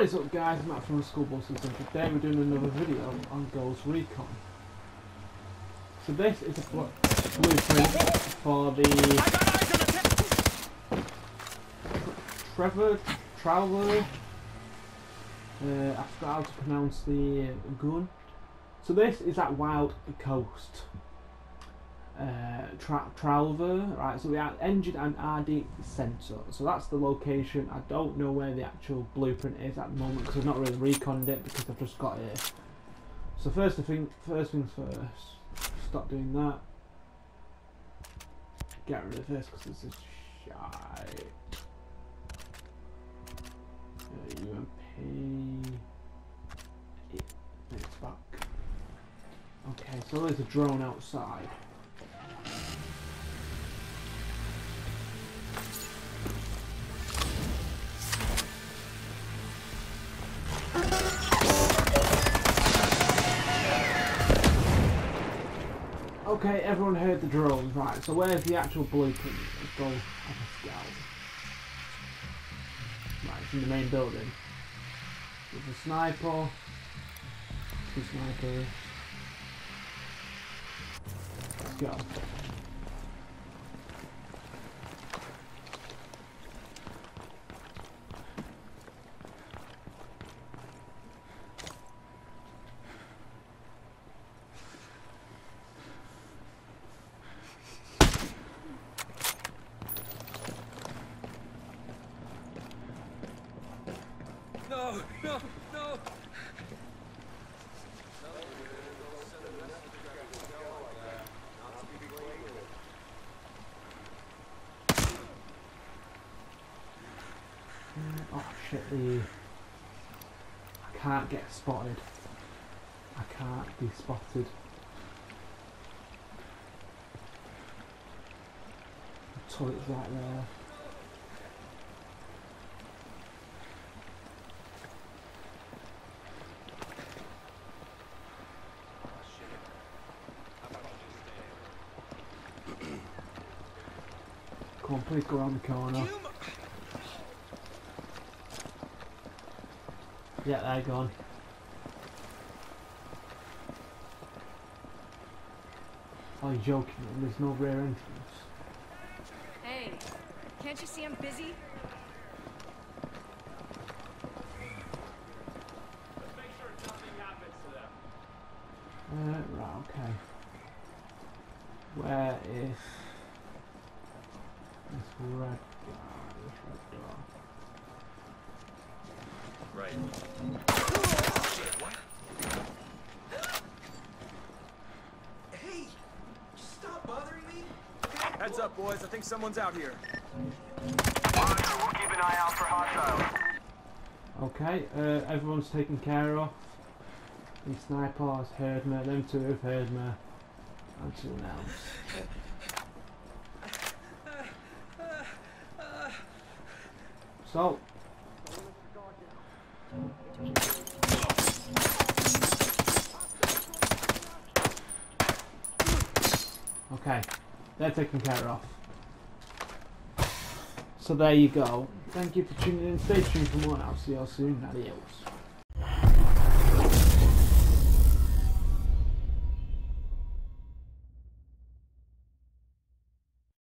What's up guys, Matt from Skull Busters, and today we're doing another video on Ghost Recon. So this is a blueprint for the Traveller, I forgot how to pronounce the gun. So this is that Wild Coast Traveller, right? So we have engine and RD sensor. So that's the location. I don't know where the actual blueprint is at the moment because I've not really reconned it because I've just got it. So first things first. Stop doing that. Get rid of this because this is shite. UMP. It's back. Okay, so there's a drone outside. Okay, everyone heard the drones, right, so where's the actual blueprint of Ghost Recon? Right, it's in the main building. With a sniper, two snipers. Let's go. No! Oh shit, I can't get spotted. I can't be spotted. The turret's right there. Come on, please go around the corner. Yeah, they're gone. Oh, you're joking. There's no rear entrance. Hey, can't you see I'm busy? Let's make sure nothing happens to them. Right, okay. Where is... this red guy, this red door. Right. Oh, shit, what? Hey! Stop bothering me! Heads up, boys. I think someone's out here. Roger, we'll keep an eye out for hostiles. Okay, everyone's taken care of. These snipers heard me, them two have heard me. Until now. So, okay, they're taken care of. So there you go. Thank you for tuning in. Stay tuned for more and I'll see you all soon. Adios.